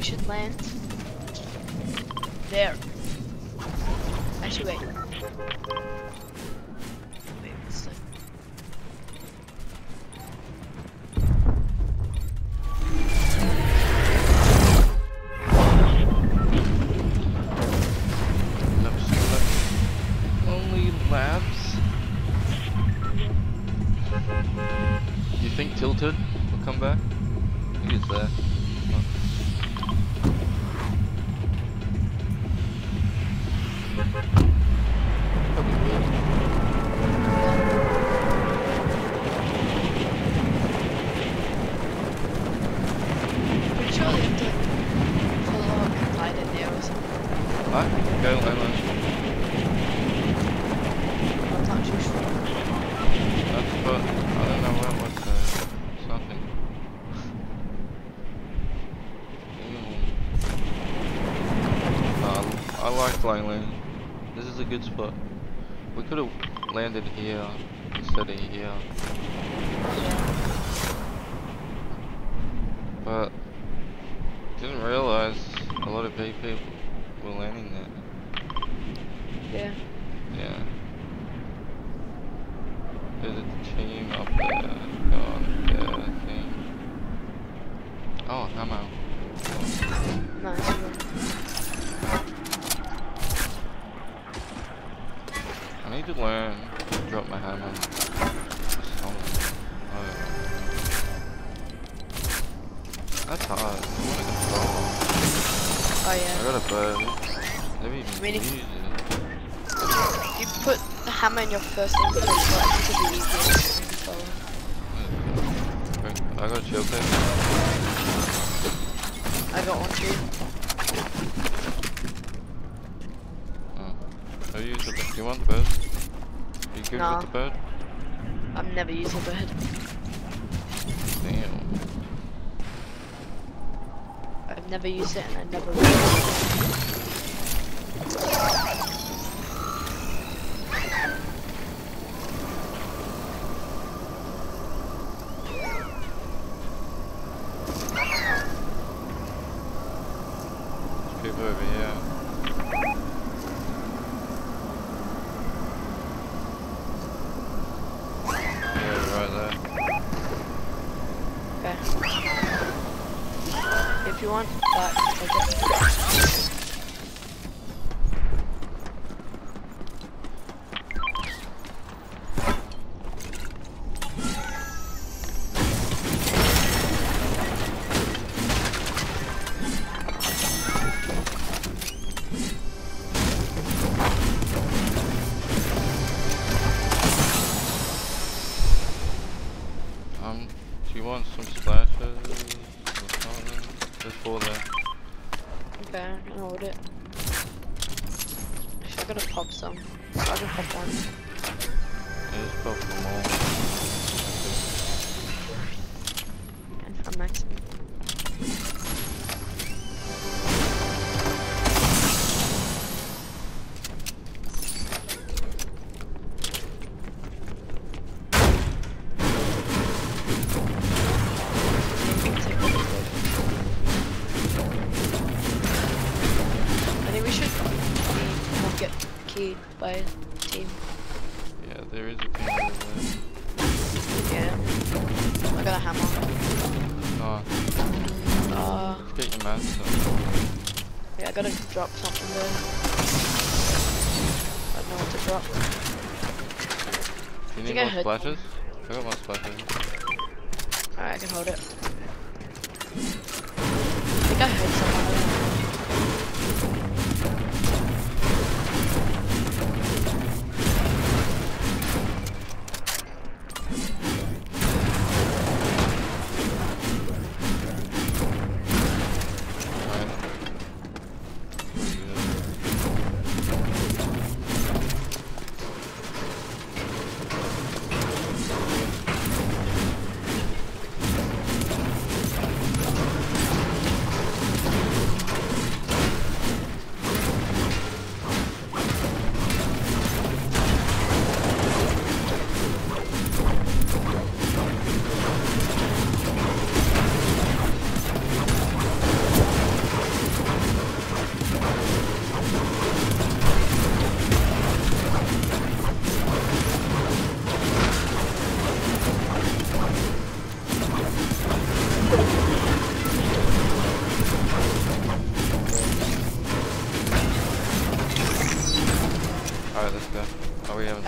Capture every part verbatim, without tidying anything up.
we should land there. Actually, wait. Wait, what's that? Tilted, we'll come back. I think it's there. We're surely to follow a collider there or something. I can go over. I'm not too sure. That's but I don't know where it was. Flying land. This is a good spot. We could have landed here instead of here. But didn't realize a lot of people were landing there. Yeah. Yeah. There's a team up there. On the thing. Oh, ammo. Nice. I need to learn to drop my hammer. Oh. That's hard. I want to control. Oh yeah. I got a bird. Never even I mean, used it. You put the hammer in your first inventory, so it'll be easier to control. I got a shield there. I got one too. Oh. I'll use it. Do you want the bird? Are you good nah. with the bird? I've never used a bird. Damn. I've never used it and I never will. There's people over here. If you want that, I guess. Um, do you want some splashes? There's four there. Okay, I'll hold it. Actually, I gotta pop some. I gotta pop one. Yeah, just pop them all. And I'm maxing. By a team. Yeah, there is a team over there. Yeah. I got a hammer. Oh. Uh, Let's get your mask up. Yeah, I gotta drop something there. I don't know what to drop. Do you need more splashes? I got more splashes. Alright, I can hold it. I think I heard someone.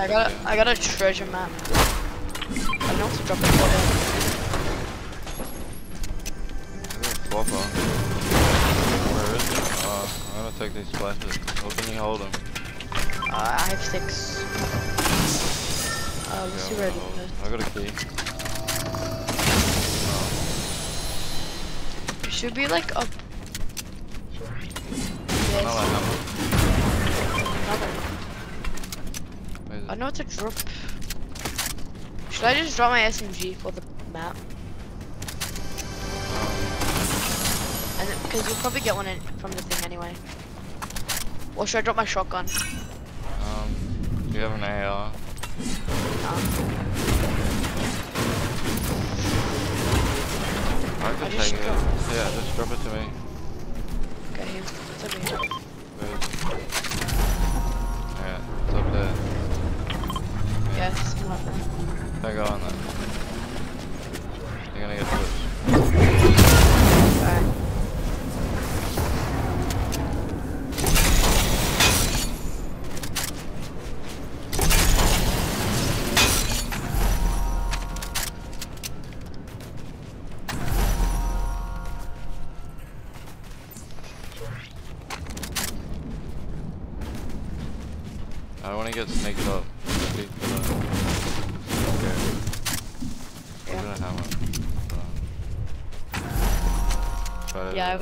I got a, I got a treasure map. I know to drop a flopper. Where is it? Uh, I'm gonna take these splashes. How can you hold them? Uh, I have six. Uh, let's see where it is. I got a key. It should be like up. Yes. Not like number. I know it's a drop. Should I just drop my S M G for the map? And then, because you'll probably get one in from the thing anyway. Or should I drop my shotgun? Um, do you have an A R? No. I can take it. Yeah, just drop it to me. Okay, it's over here. Yeah, it's up there. Yes, I'm not there. I go on that. You're gonna get switched. Alright. I wanna get snaked up. Yeah, I have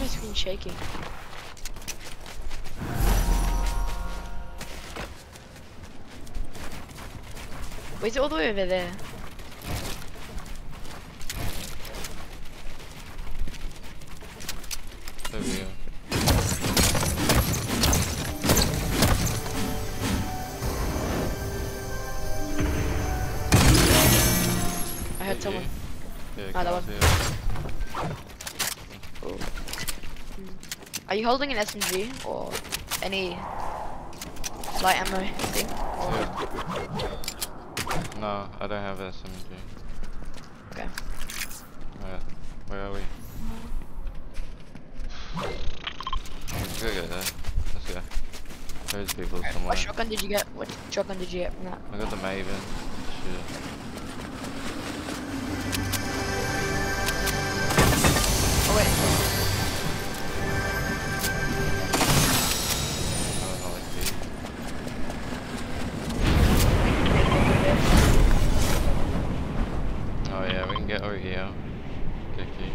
my screen shaking. Wait, is it all the way over there? There we go. Someone. Yeah, oh, that one. Oh. Mm. Are you holding an S M G or any light ammo thing? Yeah. No, I don't have an S M G. Okay. Alright, where are we? Let's go get there. Let's go. There's people okay. somewhere. What shotgun did you get? What shotgun did you get from that? I got the Maven. Shit. Oh, wait. Oh yeah, we can get over here. Get a key.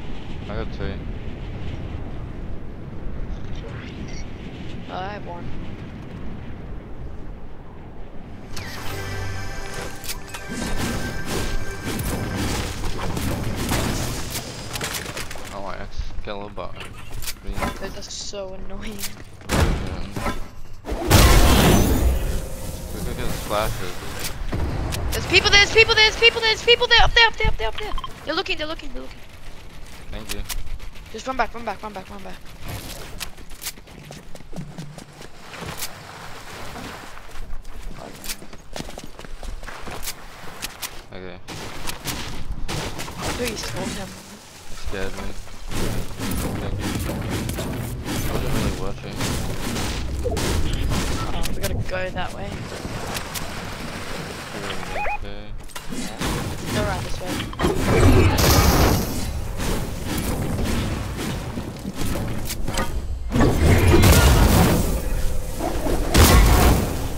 I got two. Oh, I have one. Button. Those are so annoying. Yeah. We could get splashes. There's people there, there's people there, there's people there, there's people there, up there, up there, up there, up there. They're looking, they're looking, they're looking. Thank you. Just run back, run back, run back, run back. Okay. Dude, you scared him. It scared me. Oh, we gotta go that way. Okay. Go around this way.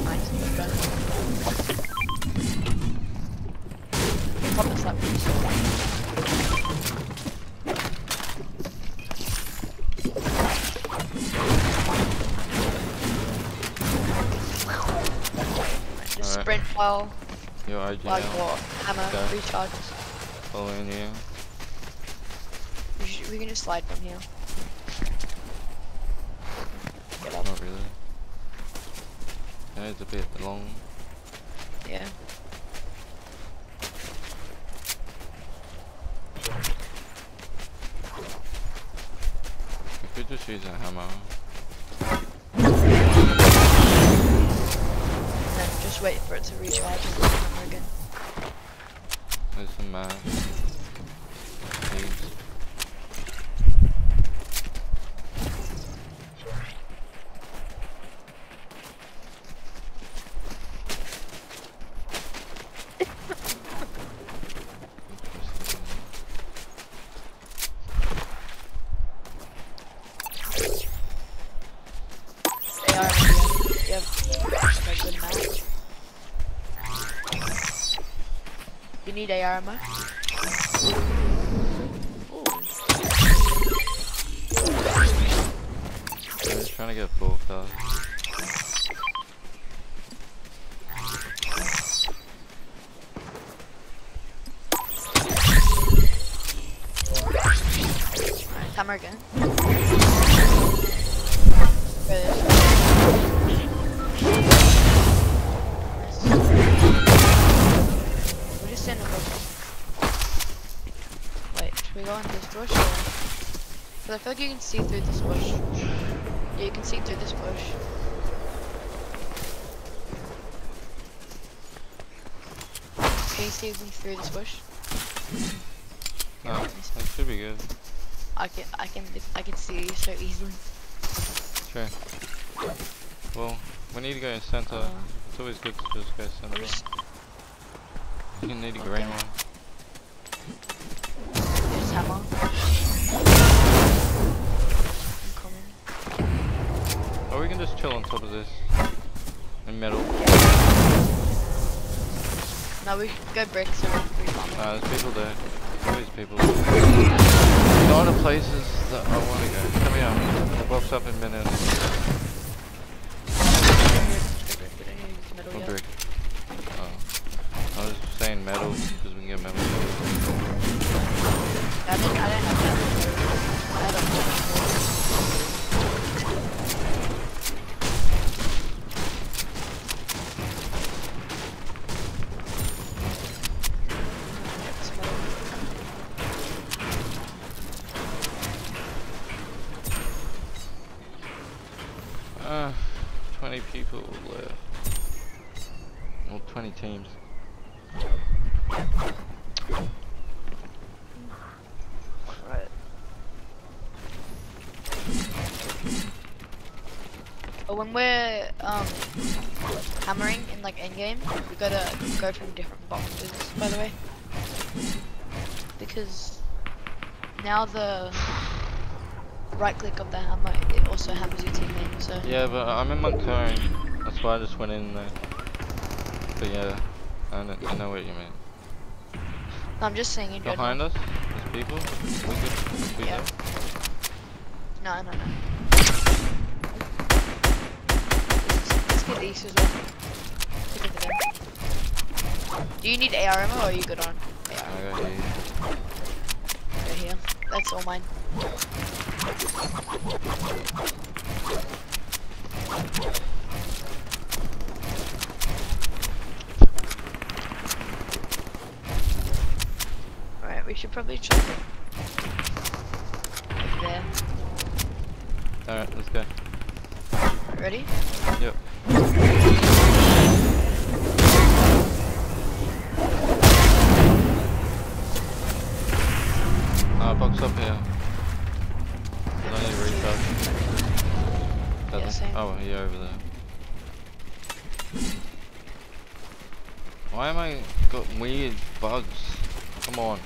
Nice, good gun. Okay, pop this up, please. Sprint while your I G L. While your hammer okay. recharges. Following you. We, should, we can just slide from here. Get up. Not really. Yeah, it's a bit long. Yeah. We could just use a hammer. Just wait for it to recharge and do it again. There's some uh, you You need A R ammo? Ooh. I'm just trying to get both though. Come again. We're just in the bush. Wait, should we go in this bush? Because I feel like you can see through this bush. Yeah, you can see through this bush. Can you see through this bush? No, yeah, that should be good. I can I can I can see you so easily. Sure. Well, we need to go in center. Uh, it's always good to just go center. Just you need to okay. Green one. There's ammo. I'm coming. Or we can just chill on top of this. In metal. Yeah. No, we can go bricks and we No, there's people there. There's people there. A lot of places that I want to go. Come here, I'll box up in minutes. What brick? Oh. I was saying metal because we can get metal. I think I don't have teams. Right. Oh, when we're um hammering in like endgame, we gotta go from different boxes, by the way. Because now the right click of the hammer, it also hammers your teammate, so. Yeah, but I'm in my cone. That's why I just went in there. But yeah, I know, I know what you mean. No, I'm just saying in general. Behind us? There's people? We could, we yeah. No, no, no. Let's, let's get these as well. Do you need A R ammo or are you good on A R? I got you. Go here. That's all mine. We should probably check it. Over there. Alright, let's go. Ready? Yep. Ah, uh, box up here. I need to recharge. Yeah, same. Oh, yeah, over there. Why am I got weird bugs? Come on.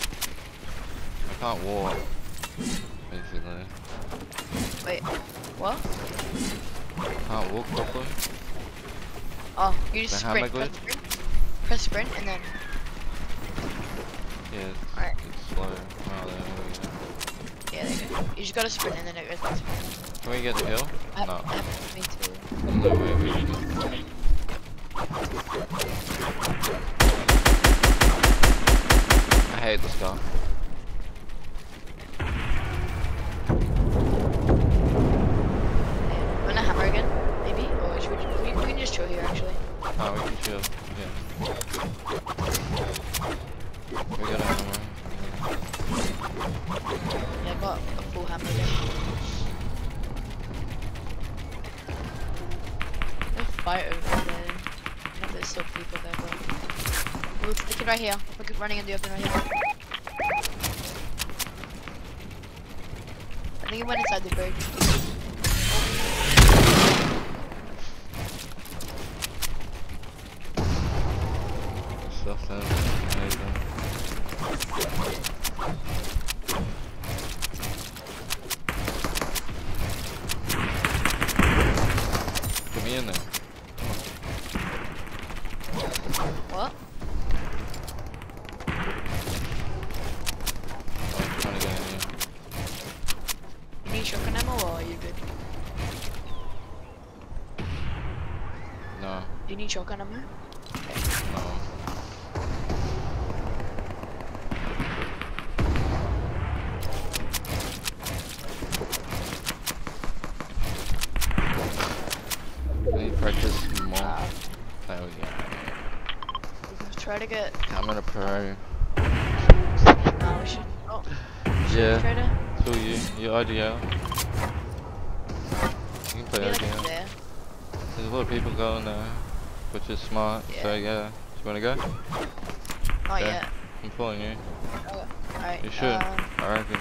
I can't walk, basically. Wait, what? I can't walk properly. Oh, you just the sprint, press sprint, press sprint, and then... Yeah, it's, right. It's slow. Oh, there, we go. Yeah, there you go. You just gotta sprint, and then it goes back to sprint. Can we get the hill? I no. I me too. No way, we need to. I hate this guy. Oh, we can chill, yeah. We got a hammer. Yeah, I got a full hammer there. No fight over there. I know there's still people there, but... We'll stick it right here. We'll keep running in the open right here. I think he went inside the bridge. Get me in there. What? I'm trying to get in here. You need shotgun ammo or are you good? No. Do you need shotgun ammo? No. Try to get. I'm gonna pro. No, we should. Oh. Yeah. Try to. It's all you. You're I D L. You can play I D L. There. There's a lot of people going there, which is smart. Yeah. So yeah. Do you wanna go? Not okay. Yet. I'm following you. Okay. Alright. You should. Um, I reckon.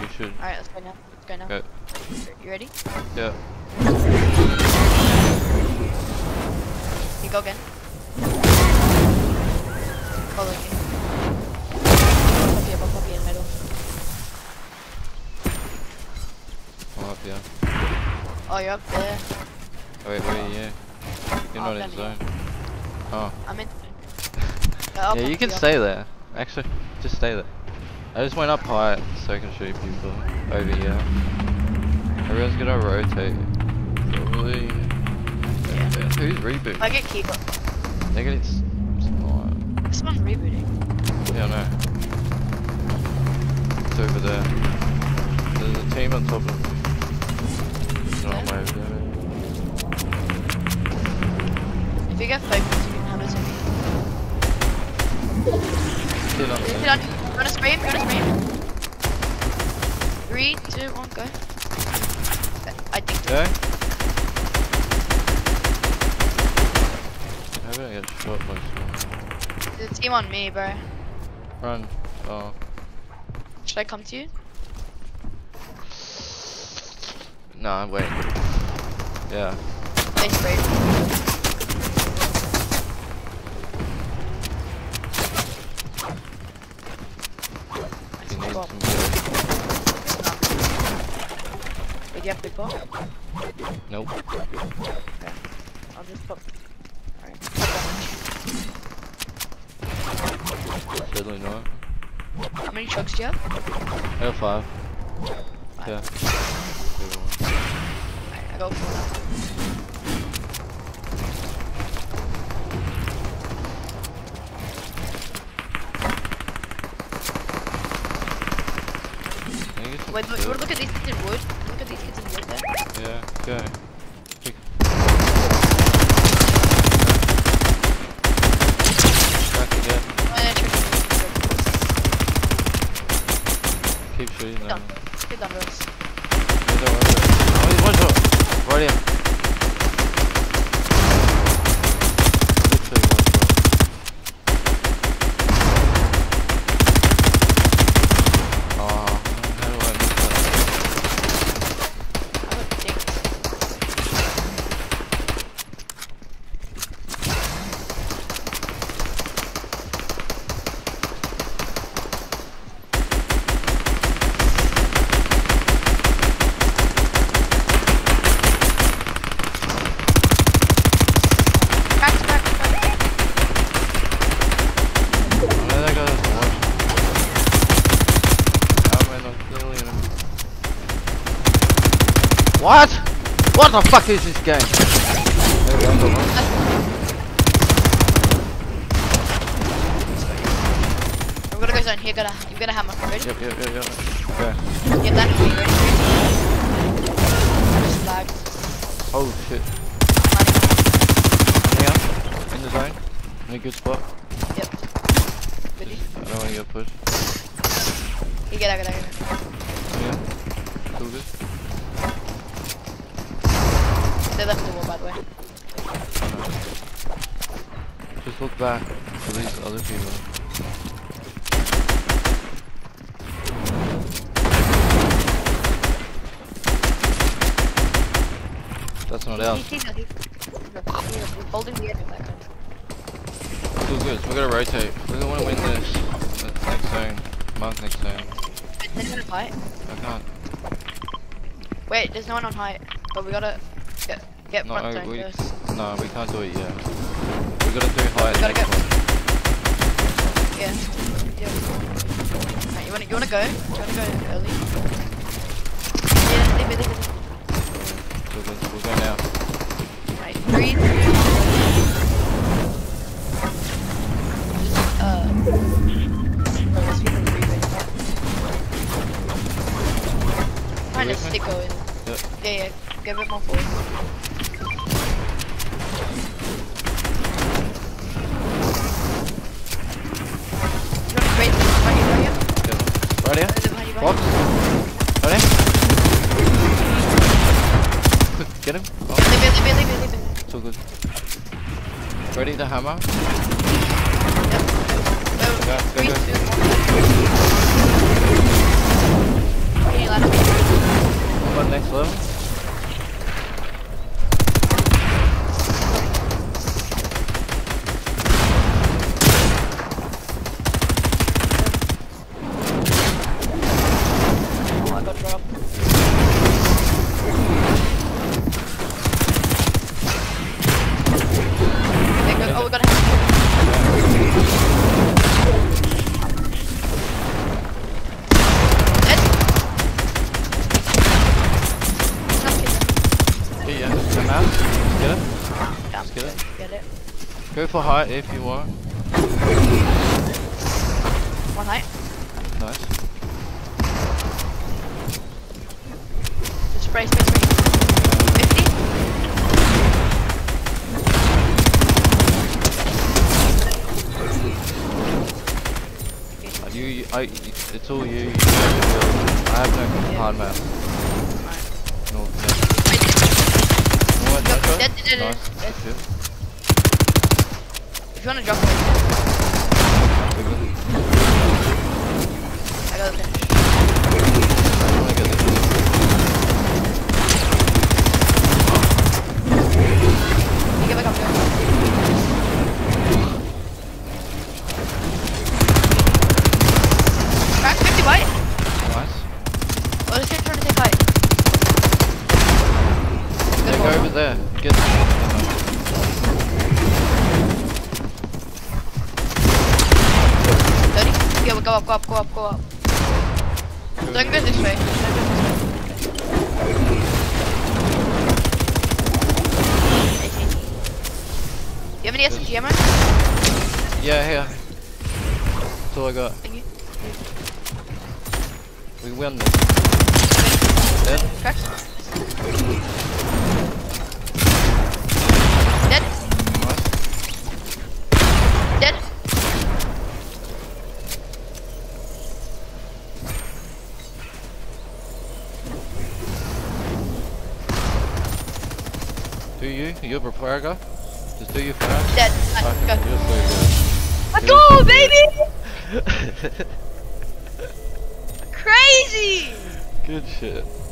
You should. Alright, let's go now. Let's go now. Go. You ready? Yeah. You go again. Follow me. Up here, up here, middle. I'm up here. Oh, you're up there. Oh, wait, where are you? You're not in zone. Oh. I'm in. Yeah, yeah, you can stay there. Actually, just stay there. I just went up high so I can shoot people over here. Everyone's gonna rotate. Probably. Yeah. Who's rebooting? I get keep up. They're gonna. Someone's rebooting. Yeah, I know. It's over there. There's a team on top of me. It's not my over there. If you get focused, you can have it to me. Sit on Sit on you. Run a scream, run a scream. Three, two, one, go. I think. Go. I hope I don't get shot by someone. There's a team on me, bro. Run. Oh. Should I come to you? Nah, wait. Yeah. They sprayed me. You need some help. Wait, do you have big ball? Nope. Okay. I'll just pop. Alright. Deadly not. How many chugs do you have? I got five. five. Yeah. Alright, I got four. Wait, look, look at these kids in wood. Look at these kids in wood there. Yeah, go. Keep shooting them. Done. Get done, guys. Oh, he's one shot. Right here. Oh, how do I miss that? I would think. What? What the fuck is this game? I'm gonna go zone here, gotta, you're gonna have my friend. Yep, yep, yep, yep. Okay. Get that for you, ready? I just lagged. Oh shit. Hang on, in the zone. In a good spot. Yep. Really? I don't wanna get pushed. You get out, get out, get out. Yeah, still good. They left the wall, by the way. Just look back for these other people. That's not out. He's holding the edge of that guy. It's all good, so we're gonna rotate. We're gonna wanna win this. That's next zone. Mark next zone. Is anyone on height? I can't. Wait, there's no one on height, but we gotta. Get, get front zone first. No, we can't do it yet. We gotta do higher gotta next go. One. Yeah. Yeah. Right, you wanna you wanna go? Do you wanna go early? Yeah, leave it, leave it. We'll go, we'll go now. Right, three, two. Uh no, let's be like three ways back. Trying to sticko in. Yep. Yeah, yeah. Give it more force. Right here. Box. Right here. Quick, get him. Box. Leave it, leave it, leave it, leave it. It's all good. Ready the hammer? Yep. Go, go, go. Go on next level. Go for height if you want. One height. Nice. Just spray, spray, spray. fifty. Are you, I, it's all you. you I have no yeah. hard map. Alright. No, no. Dead, dead, dead. Nice. Dead. If you wanna drop it, I gotta finish. You get back up there. Crack fifty white. Nice. Oh, this guy's trying to take height. Good yeah, go over there. Get. Yeah, we'll go up, go up, go up, go up. Don't go this way. Don't go this way. Okay. Do you have any S M G ammo? Yeah, here. That's all I got. Thank you. We win this. Dead? Cracked. Dead? Nice. Dead? Do you? You're a player guy? Just do your fire. Dead. Nice. Go. Let's go, baby! Crazy! Good shit.